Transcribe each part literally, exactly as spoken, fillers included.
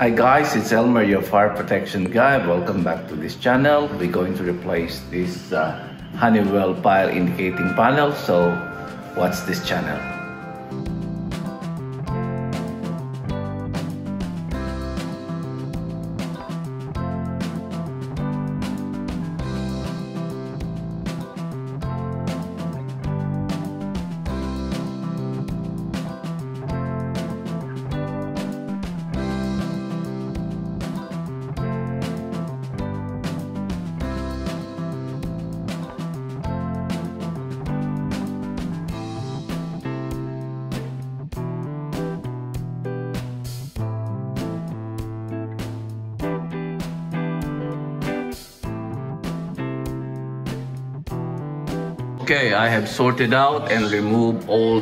Hi guys, it's Elmer, your fire protection guy. Welcome back to this channel. We're going to replace this uh, Honeywell fire indicating panel. So watch this channel. Okay, I have sorted out and removed all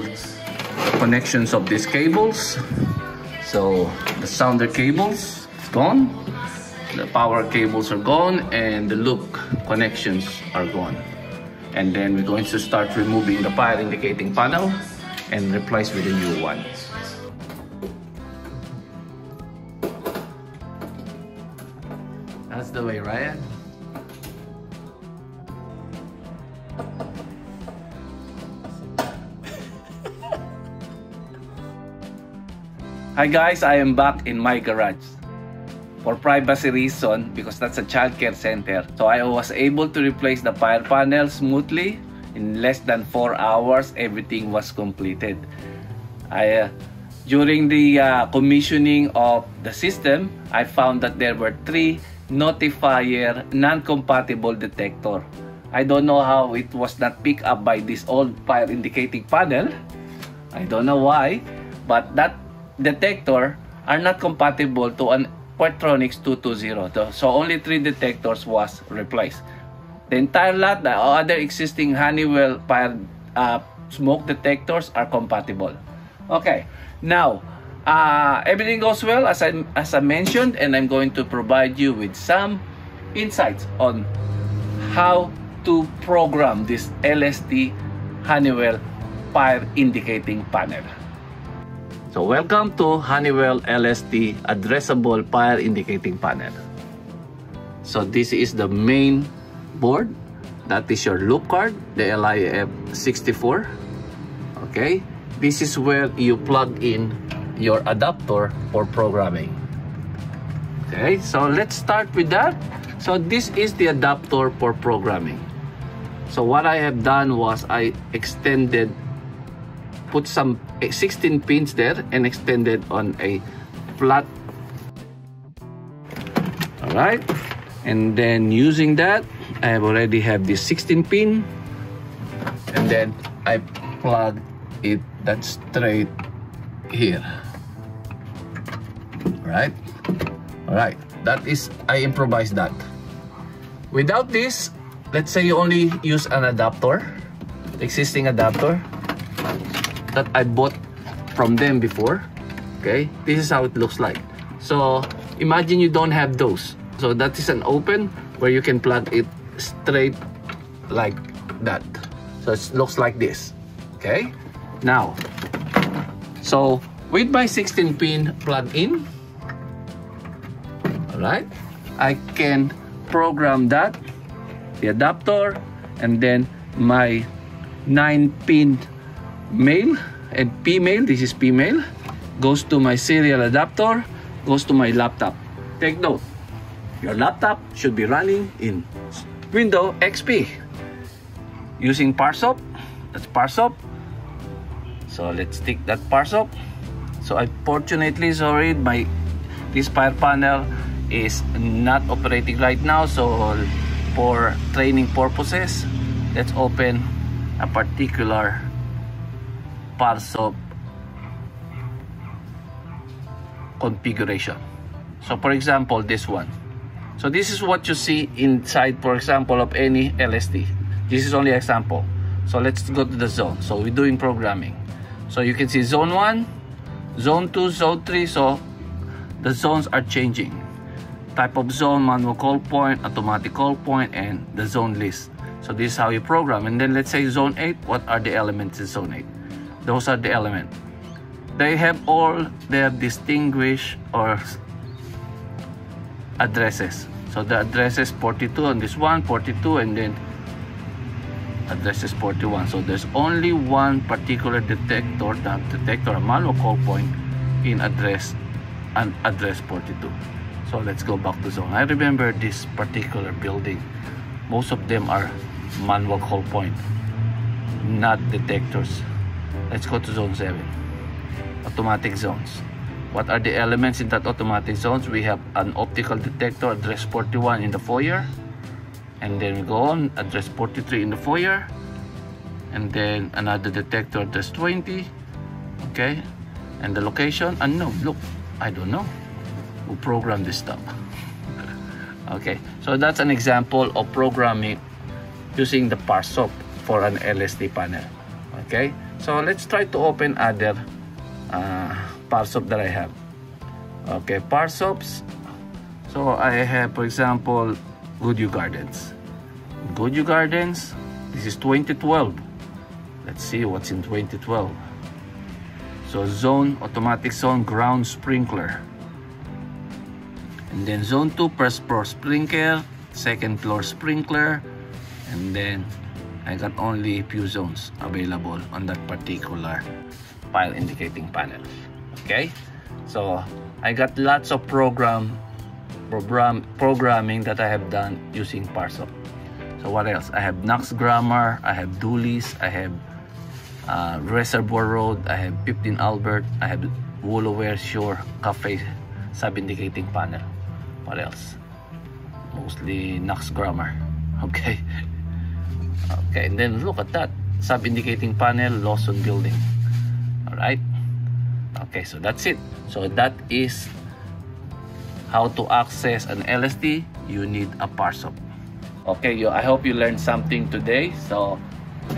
connections of these cables. So the sounder cables is gone, the power cables are gone, and the loop connections are gone. And then we're going to start removing the fire indicating panel and replace with a new one. That's the way, right? Hi guys, I am back in my garage for privacy reason because that's a childcare center. So I was able to replace the fire panel smoothly. In less than four hours, everything was completed. I, uh, during the uh, commissioning of the system, I found that there were three Notifier non-compatible detector. I don't know how it was not picked up by this old fire indicating panel. I don't know why, but that detector are not compatible to an Pertronics two twenty, so only three detectors was replaced. The entire lot, the other existing Honeywell fire uh, smoke detectors are compatible. Okay, now uh, everything goes well as I, as I mentioned, and I'm going to provide you with some insights on how to program this L S T Honeywell fire indicating panel. So welcome to Honeywell L S T addressable fire indicating panel. So this is the main board. That is your loop card, the L I F sixty-four. Okay, this is where you plug in your adapter for programming. Okay, so let's start with that. So this is the adapter for programming. So what I have done was I extended, put some sixteen pins there and extended on a flat. All right, and then using that, I have already have this sixteen pin, and then I plug it that straight here. All right, all right. That is, I improvised that. Without this, let's say you only use an adapter, existing adapter that I bought from them before. Okay, this is how it looks like. So imagine you don't have those. So that is an open where you can plug it straight like that. So it looks like this. Okay, now, so with my sixteen pin plug in, all right, I can program that, the adapter, and then my nine pin male and female, this is female, goes to my serial adapter, goes to my laptop. Take note, your laptop should be running in Windows X P using Parsop. That's Parsop. So let's take that Parsop. So unfortunately, sorry, my this fire panel is not operating right now. So for training purposes, let's open a particular Parsop configuration. So for example, this one. So this is what you see inside, for example, of any L S T. This is only example. So let's go to the zone. So we're doing programming. So you can see zone one, zone two, zone three. So the zones are changing. Type of zone, manual call point, automatic call point, and the zone list. So this is how you program. And then let's say zone eight, what are the elements in zone eight? Those are the elements. They have all their distinguished or addresses. So the address is forty-two on this one, forty-two, and then address is forty-one. So there's only one particular detector, that detector, a malloc call point in address and address forty-two. So let's go back to zone. I remember this particular building, most of them are manual call point, not detectors. Let's go to zone seven, automatic zones. What are the elements in that automatic zones? We have an optical detector, address forty-one in the foyer, and then we go on, address forty-three in the foyer, and then another detector, address twenty, okay, and the location unknown. Look, I don't know who programmed this stuff. Okay, so that's an example of programming using the Parsop for an L S T panel. Okay, so let's try to open other uh, Parsop that I have. Okay, Parsops. So I have, for example, Goodyear Gardens. Goodyear Gardens, this is twenty twelve. Let's see what's in twenty twelve. So zone, automatic zone, ground sprinkler. And then zone two, first floor sprinkler, second floor sprinkler, and then I got only a few zones available on that particular file indicating panel. Okay, so I got lots of program, program programming that I have done using Parsop. So what else? I have Knox Grammar, I have Dooley's, I have uh, Reservoir Road, I have Piptin Albert, I have Woolaware Shore Cafe sub-indicating panel. What else? Mostly Knox Grammar. Okay. Okay, and then look at that. Sub-indicating panel, Lawson building. Alright. Okay, so that's it. So that is how to access an L S T. You need a Parsop. Okay, you, I hope you learned something today. So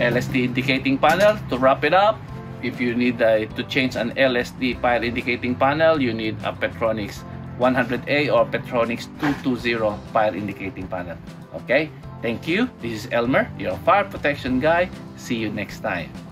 L S T indicating panel, to wrap it up. If you need uh, to change an L S T file indicating panel, you need a Pertronics one hundred A or Pertronics two twenty file indicating panel. Okay, thank you. This is Elmer, your fire protection guy. See you next time.